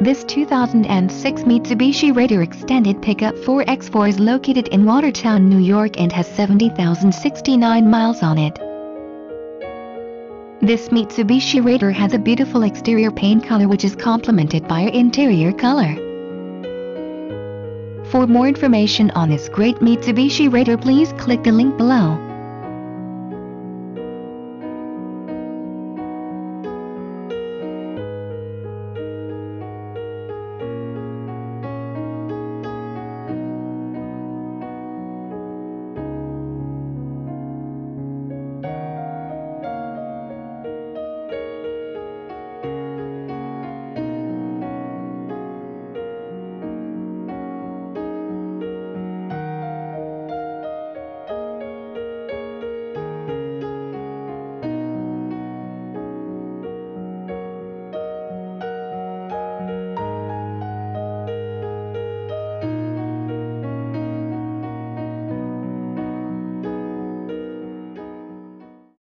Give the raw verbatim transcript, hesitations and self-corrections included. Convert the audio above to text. This two thousand six Mitsubishi Raider Extended Pickup four by four is located in Watertown, New York and has seventy thousand sixty-nine miles on it. This Mitsubishi Raider has a beautiful exterior paint color which is complemented by an interior color. For more information on this great Mitsubishi Raider, please click the link below.